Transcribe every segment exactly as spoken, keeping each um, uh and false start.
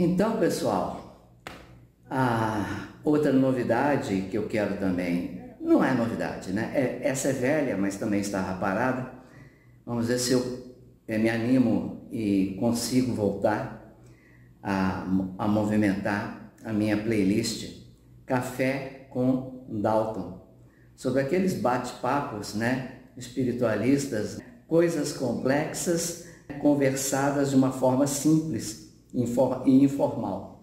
Então, pessoal, a outra novidade que eu quero também, não é novidade, né? É, essa é velha, mas também estava parada. Vamos ver se eu é, me animo e consigo voltar a, a movimentar a minha playlist Café com Dalton, sobre aqueles bate-papos, né, espiritualistas, coisas complexas conversadas de uma forma simples e informal.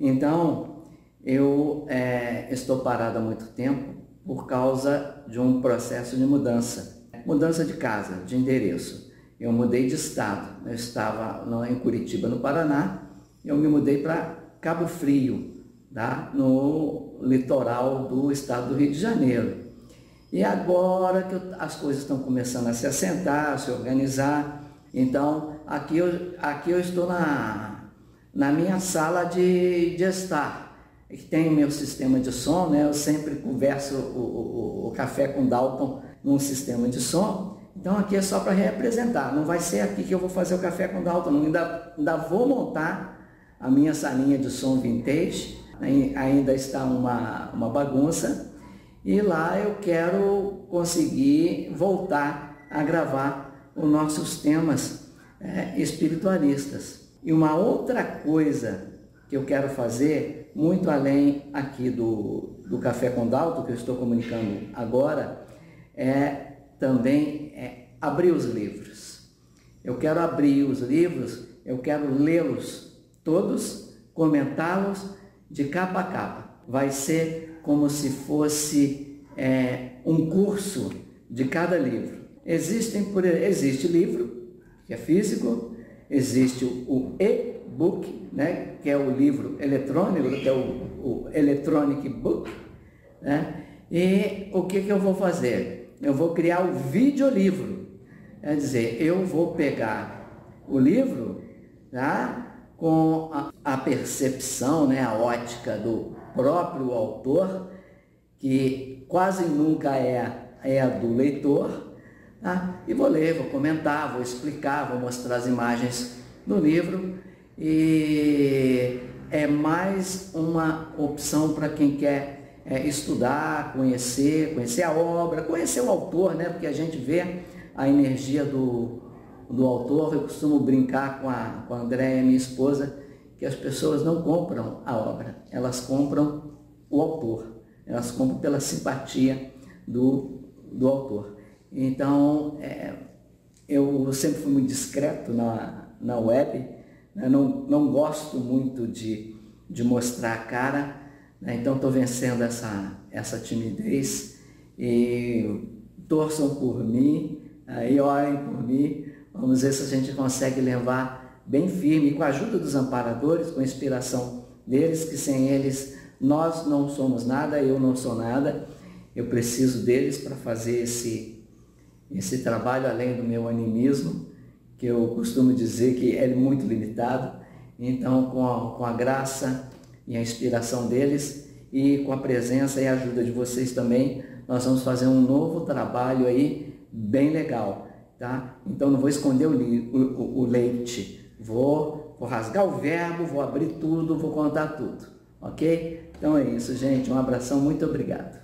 Então, eu é, estou parado há muito tempo por causa de um processo de mudança. Mudança de casa, de endereço. Eu mudei de estado. Eu estava em Curitiba, no Paraná, e eu me mudei para Cabo Frio, tá? No litoral do estado do Rio de Janeiro. E agora que eu, as coisas estão começando a se assentar, a se organizar, então aqui eu, aqui eu estou na, na minha sala de, de estar, que tem o meu sistema de som, né? Eu sempre converso o, o, o Café com Dalton num sistema de som, então aqui é só para representar, não vai ser aqui que eu vou fazer o Café com Dalton, ainda, ainda vou montar a minha salinha de som vintage, ainda está uma, uma bagunça, e lá eu quero conseguir voltar a gravar os nossos temas é, espiritualistas. E uma outra coisa que eu quero fazer, muito além aqui do, do Café com Dalton, que eu estou comunicando agora, é também é, abrir os livros. Eu quero abrir os livros, eu quero lê-los todos, comentá-los de capa a capa. Vai ser como se fosse é, um curso de cada livro. Existem por, existe livro, que é físico, existe o e-book, né, que é o livro eletrônico, que é o, o electronic book, né? E o que, que eu vou fazer? Eu vou criar o videolivro, quer dizer, eu vou pegar o livro, tá, com a, a percepção, né, a ótica do próprio autor, que quase nunca é, é a do leitor, tá? E vou ler, vou comentar, vou explicar, vou mostrar as imagens do livro, e é mais uma opção para quem quer é, estudar, conhecer, conhecer a obra, conhecer o autor, né? Porque a gente vê a energia do, do autor. Eu costumo brincar com a, com a Andréia, minha esposa, que as pessoas não compram a obra, elas compram o autor, elas compram pela simpatia do, do autor. Então, é, eu sempre fui muito discreto na, na web, né? não, não gosto muito de, de mostrar a cara, né? Então estou vencendo essa, essa timidez, e torçam por mim, aí orem por mim, vamos ver se a gente consegue levar bem firme, com a ajuda dos amparadores, com a inspiração deles, que sem eles nós não somos nada, eu não sou nada. Eu preciso deles para fazer esse, esse trabalho, além do meu animismo, que eu costumo dizer que é muito limitado. Então, com a, com a graça e a inspiração deles, e com a presença e a ajuda de vocês também, nós vamos fazer um novo trabalho aí, bem legal, tá? Então, não vou esconder o, o, o leite. Vou, vou rasgar o verbo, vou abrir tudo, vou contar tudo, ok? Então é isso, gente. Um abração, muito obrigado.